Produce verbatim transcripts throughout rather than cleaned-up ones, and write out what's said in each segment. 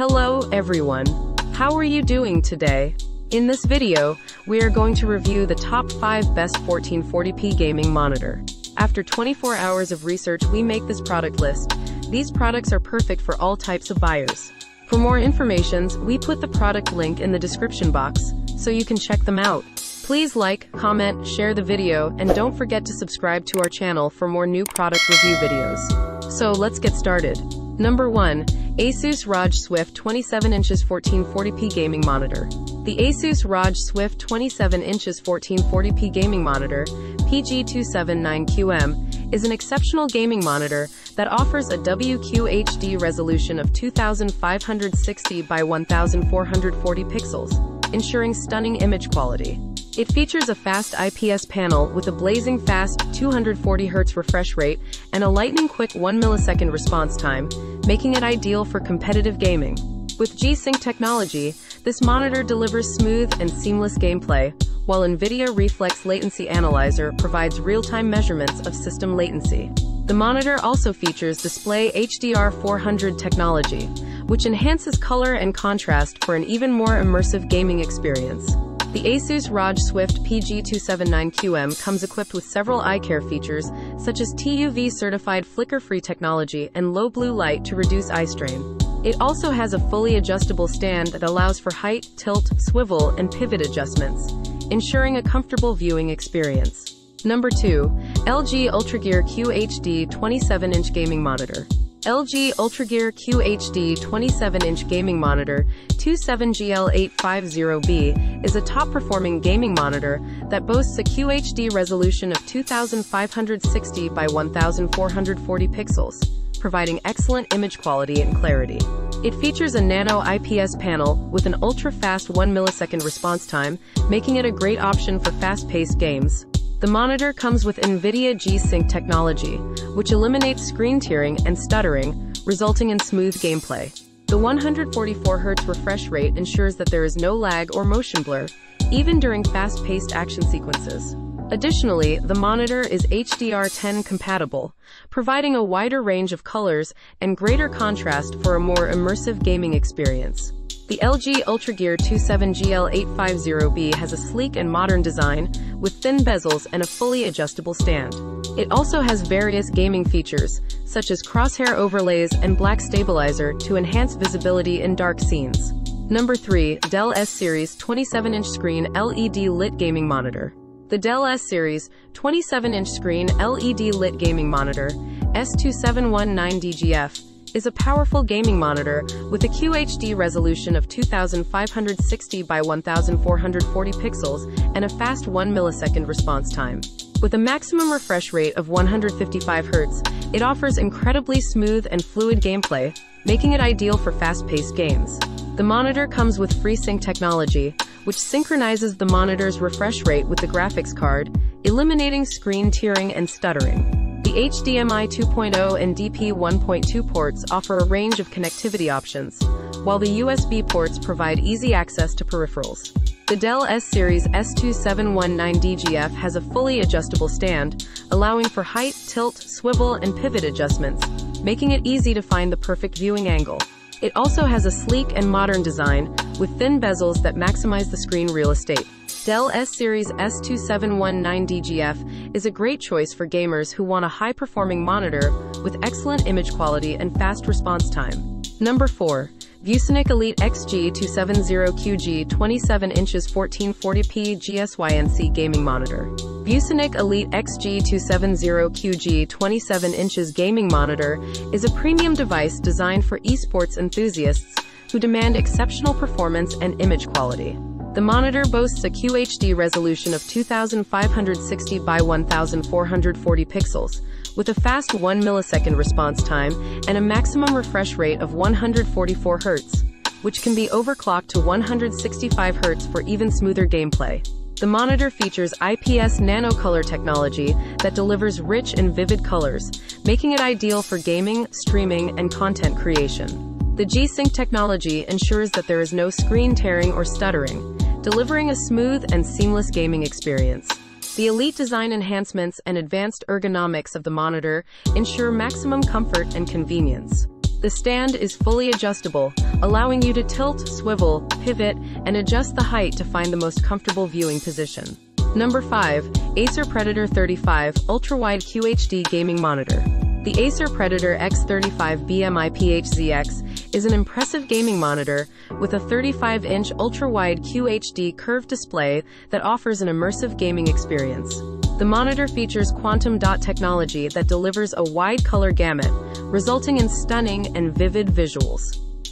Hello everyone, how are you doing today? In this video, we are going to review the top five best fourteen forty p gaming monitor. After twenty-four hours of research, we make this product list. These products are perfect for all types of buyers. For more information, we put the product link in the description box, so you can check them out. Please like, comment, share the video, and don't forget to subscribe to our channel for more new product review videos. So let's get started. Number one. ASUS ROG SWIFT twenty-seven inches fourteen forty p Gaming Monitor. The ASUS ROG SWIFT twenty-seven inches fourteen forty p Gaming Monitor, P G two seven nine Q M, is an exceptional gaming monitor that offers a W Q H D resolution of two thousand five hundred sixty by one thousand four hundred forty pixels, ensuring stunning image quality. It features a fast I P S panel with a blazing fast two hundred forty hertz refresh rate and a lightning-quick one millisecond response time, making it ideal for competitive gaming. With G-Sync technology, this monitor delivers smooth and seamless gameplay, while NVIDIA Reflex Latency Analyzer provides real-time measurements of system latency. The monitor also features Display H D R four hundred technology, which enhances color and contrast for an even more immersive gaming experience. The ASUS ROG SWIFT P G two seven nine Q M comes equipped with several eye care features, such as T U V certified flicker-free technology and low blue light to reduce eye strain. It also has a fully adjustable stand that allows for height, tilt, swivel, and pivot adjustments, ensuring a comfortable viewing experience. Number two. L G UltraGear Q H D twenty-seven inch Gaming Monitor. L G UltraGear Q H D twenty-seven inch Gaming Monitor twenty-seven G L eight fifty B is a top-performing gaming monitor that boasts a Q H D resolution of two thousand five hundred sixty by one thousand four hundred forty pixels, providing excellent image quality and clarity. It features a Nano I P S panel with an ultra-fast one millisecond response time, making it a great option for fast-paced games. The monitor comes with NVIDIA G-Sync technology, which eliminates screen tearing and stuttering, resulting in smooth gameplay. The one hundred forty-four hertz refresh rate ensures that there is no lag or motion blur, even during fast-paced action sequences. Additionally, the monitor is H D R ten compatible, providing a wider range of colors and greater contrast for a more immersive gaming experience. The L G UltraGear twenty-seven G L eight fifty B has a sleek and modern design, with thin bezels and a fully adjustable stand. It also has various gaming features, such as crosshair overlays and black stabilizer to enhance visibility in dark scenes. Number three. Dell S Series twenty-seven inch Screen L E D Lit Gaming Monitor. The Dell S Series twenty-seven inch Screen L E D Lit Gaming Monitor, S two seven one nine D G F, is a powerful gaming monitor with a Q H D resolution of two thousand five hundred sixty by one thousand four hundred forty pixels and a fast one millisecond response time. With a maximum refresh rate of one hundred fifty-five hertz, it offers incredibly smooth and fluid gameplay, making it ideal for fast-paced games. The monitor comes with FreeSync technology, which synchronizes the monitor's refresh rate with the graphics card, eliminating screen tearing and stuttering. The H D M I two point oh and D P one point two ports offer a range of connectivity options, while the U S B ports provide easy access to peripherals. The Dell S Series S two seven one nine D G F has a fully adjustable stand, allowing for height, tilt, swivel, and pivot adjustments, making it easy to find the perfect viewing angle. It also has a sleek and modern design, with thin bezels that maximize the screen real estate. Dell S Series S two seven one nine D G F is a great choice for gamers who want a high-performing monitor with excellent image quality and fast response time. Number four. ViewSonic Elite X G two seventy Q G twenty-seven inches fourteen forty p G S Y N C Gaming Monitor. ViewSonic Elite X G two seventy Q G twenty-seven inches Gaming Monitor is a premium device designed for esports enthusiasts who demand exceptional performance and image quality. The monitor boasts a Q H D resolution of two thousand five hundred sixty by one thousand four hundred forty pixels, with a fast one millisecond response time and a maximum refresh rate of one hundred forty-four hertz, which can be overclocked to one hundred sixty-five hertz for even smoother gameplay. The monitor features I P S NanoColor technology that delivers rich and vivid colors, making it ideal for gaming, streaming, and content creation. The G-Sync technology ensures that there is no screen tearing or stuttering, delivering a smooth and seamless gaming experience. The elite design enhancements and advanced ergonomics of the monitor ensure maximum comfort and convenience. The stand is fully adjustable, allowing you to tilt, swivel, pivot, and adjust the height to find the most comfortable viewing position. Number five. Acer Predator thirty-five Ultrawide Q H D Gaming Monitor. The Acer Predator X thirty-five B M I P H Z X is an impressive gaming monitor with a thirty-five inch ultra-wide Q H D curved display that offers an immersive gaming experience. The monitor features Quantum Dot technology that delivers a wide color gamut, resulting in stunning and vivid visuals.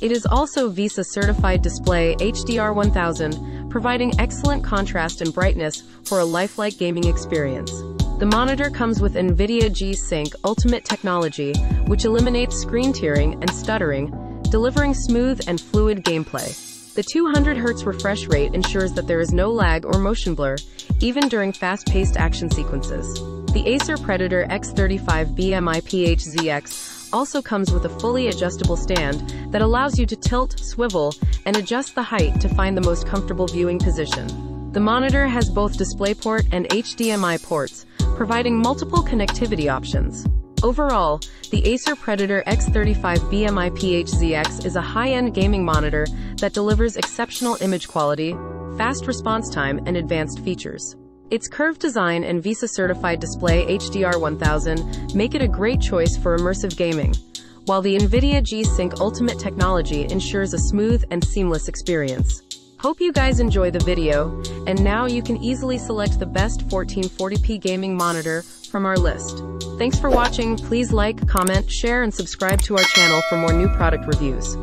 It is also VESA certified display H D R one thousand, providing excellent contrast and brightness for a lifelike gaming experience. The monitor comes with NVIDIA G-Sync Ultimate technology, which eliminates screen tearing and stuttering, delivering smooth and fluid gameplay. The two hundred hertz refresh rate ensures that there is no lag or motion blur, even during fast-paced action sequences. The Acer Predator X thirty-five B M I P H Z X also comes with a fully adjustable stand that allows you to tilt, swivel, and adjust the height to find the most comfortable viewing position. The monitor has both DisplayPort and H D M I ports, providing multiple connectivity options. Overall, the Acer Predator X thirty-five B M I P H Z X is a high-end gaming monitor that delivers exceptional image quality, fast response time, and advanced features. Its curved design and VESA-certified display H D R one thousand make it a great choice for immersive gaming, while the NVIDIA G-Sync Ultimate technology ensures a smooth and seamless experience. Hope you guys enjoy the video, and now you can easily select the best fourteen forty p gaming monitor from our list. Thanks for watching. Please like, comment, share, and subscribe to our channel for more new product reviews.